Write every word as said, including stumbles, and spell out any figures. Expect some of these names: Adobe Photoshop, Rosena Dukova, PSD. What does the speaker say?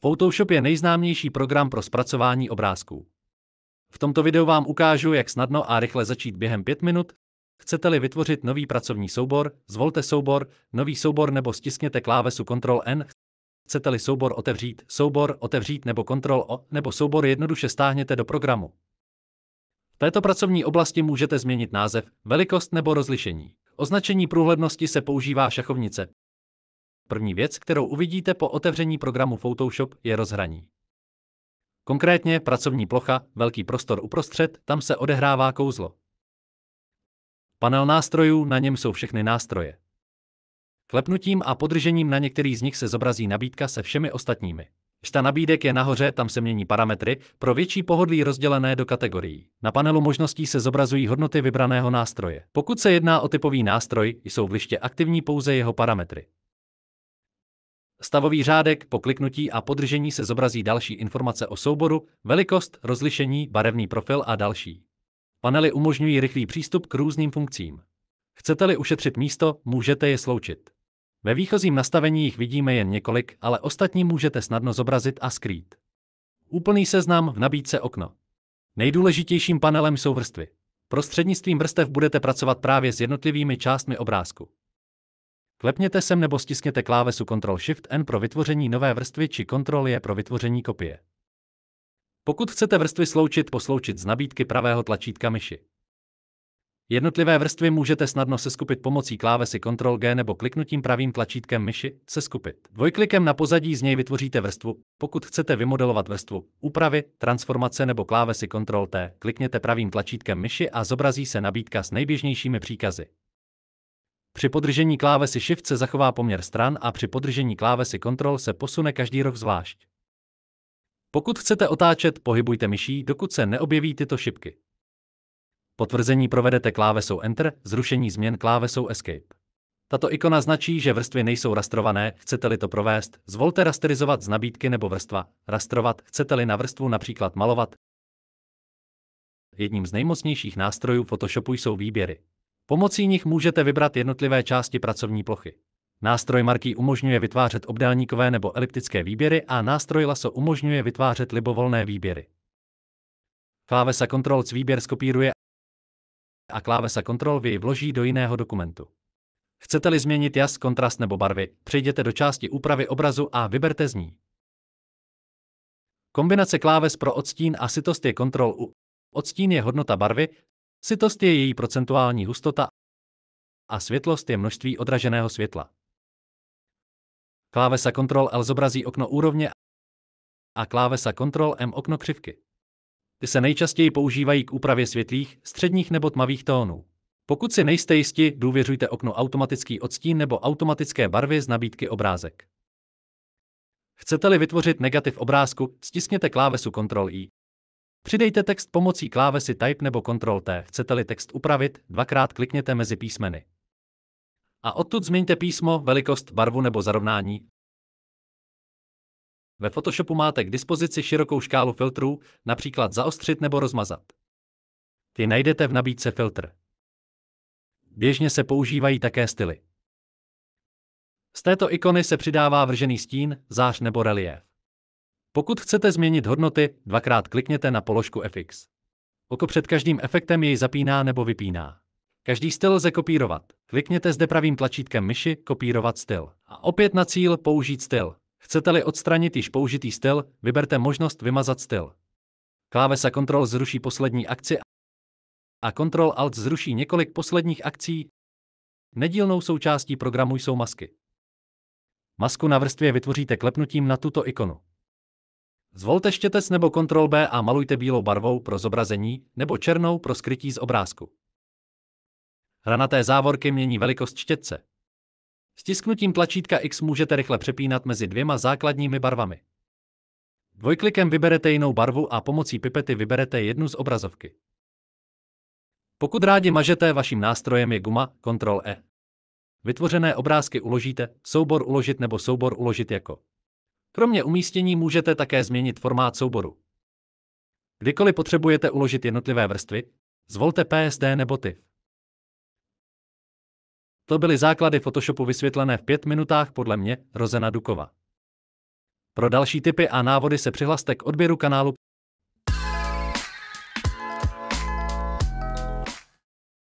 Photoshop je nejznámější program pro zpracování obrázků. V tomto videu vám ukážu, jak snadno a rychle začít během pěti minut. Chcete-li vytvořit nový pracovní soubor, zvolte soubor, nový soubor nebo stiskněte klávesu kontrol N. Chcete-li soubor otevřít, soubor otevřít nebo kontrol O, nebo soubor jednoduše stáhněte do programu. V této pracovní oblasti můžete změnit název, velikost nebo rozlišení. Označení průhlednosti se používá šachovnice. První věc, kterou uvidíte po otevření programu Photoshop, je rozhraní. Konkrétně pracovní plocha, velký prostor uprostřed, tam se odehrává kouzlo. Panel nástrojů, na něm jsou všechny nástroje. Klepnutím a podržením na některý z nich se zobrazí nabídka se všemi ostatními. Šta nabídek je nahoře, tam se mění parametry, pro větší pohodlí rozdělené do kategorií. Na panelu možností se zobrazují hodnoty vybraného nástroje. Pokud se jedná o typový nástroj, jsou v liště aktivní pouze jeho parametry. Stavový řádek, po kliknutí a podržení se zobrazí další informace o souboru, velikost, rozlišení, barevný profil a další. Panely umožňují rychlý přístup k různým funkcím. Chcete-li ušetřit místo, můžete je sloučit. Ve výchozím nastavení jich vidíme jen několik, ale ostatní můžete snadno zobrazit a skrýt. Úplný seznam, v nabídce okno. Nejdůležitějším panelem jsou vrstvy. Prostřednictvím vrstev budete pracovat právě s jednotlivými částmi obrázku. Klepněte sem nebo stiskněte klávesu kontrol Shift N pro vytvoření nové vrstvy či kontrol J pro vytvoření kopie. Pokud chcete vrstvy sloučit, posloučit z nabídky pravého tlačítka myši. Jednotlivé vrstvy můžete snadno seskupit pomocí klávesy kontrol G nebo kliknutím pravým tlačítkem myši Seskupit. Dvojklikem na pozadí z něj vytvoříte vrstvu. Pokud chcete vymodelovat vrstvu úpravy, transformace nebo klávesy kontrol T, klikněte pravým tlačítkem myši a zobrazí se nabídka s nejběžnějšími příkazy. Při podržení klávesy Shift se zachová poměr stran a při podržení klávesy Ctrl se posune každý roh zvlášť. Pokud chcete otáčet, pohybujte myší, dokud se neobjeví tyto šipky. Potvrzení provedete klávesou Enter, zrušení změn klávesou Escape. Tato ikona značí, že vrstvy nejsou rastrované, chcete-li to provést, zvolte rasterizovat z nabídky nebo vrstva, rastrovat, chcete-li na vrstvu například malovat. Jedním z nejmocnějších nástrojů Photoshopu jsou výběry. Pomocí nich můžete vybrat jednotlivé části pracovní plochy. Nástroj marký umožňuje vytvářet obdélníkové nebo eliptické výběry a nástroj laso umožňuje vytvářet libovolné výběry. Klávesa Ctrl C výběr skopíruje a klávesa Ctrl V ji vloží do jiného dokumentu. Chcete-li změnit jas, kontrast nebo barvy, přejděte do části úpravy obrazu a vyberte z ní. Kombinace kláves pro odstín a sytost je kontrol U. Odstín je hodnota barvy, sytost je její procentuální hustota a světlost je množství odraženého světla. Klávesa kontrol L zobrazí okno úrovně a klávesa kontrol M okno křivky. Ty se nejčastěji používají k úpravě světlých, středních nebo tmavých tónů. Pokud si nejste jisti, důvěřujte oknu automatický odstín nebo automatické barvy z nabídky obrázek. Chcete-li vytvořit negativ obrázku, stiskněte klávesu kontrol I. Přidejte text pomocí klávesy Type nebo kontrol T. Chcete-li text upravit, dvakrát klikněte mezi písmeny. A odtud změňte písmo, velikost, barvu nebo zarovnání. Ve Photoshopu máte k dispozici širokou škálu filtrů, například zaostřit nebo rozmazat. Ty najdete v nabídce filtr. Běžně se používají také styly. Z této ikony se přidává vržený stín, zář nebo reliéf. Pokud chcete změnit hodnoty, dvakrát klikněte na položku F X. Oko před každým efektem jej zapíná nebo vypíná. Každý styl lze kopírovat. Klikněte zde pravým tlačítkem myši Kopírovat styl. A opět na cíl Použít styl. Chcete-li odstranit již použitý styl, vyberte možnost Vymazat styl. Klávesa Ctrl zruší poslední akci a Ctrl Alt zruší několik posledních akcí. Nedílnou součástí programu jsou masky. Masku na vrstvě vytvoříte klepnutím na tuto ikonu. Zvolte štětec nebo kontrol B a malujte bílou barvou pro zobrazení nebo černou pro skrytí z obrázku. Hranaté závorky mění velikost štětce. Stisknutím tlačítka X můžete rychle přepínat mezi dvěma základními barvami. Dvojklikem vyberete jinou barvu a pomocí pipety vyberete jednu z obrazovky. Pokud rádi mažete, vaším nástrojem je guma kontrol E. Vytvořené obrázky uložíte, soubor uložit nebo soubor uložit jako. Kromě umístění můžete také změnit formát souboru. Kdykoliv potřebujete uložit jednotlivé vrstvy, zvolte P S D nebo T I F. To byly základy Photoshopu vysvětlené v pěti minutách podle mě, Rosena Dukova. Pro další tipy a návody se přihlaste k odběru kanálu.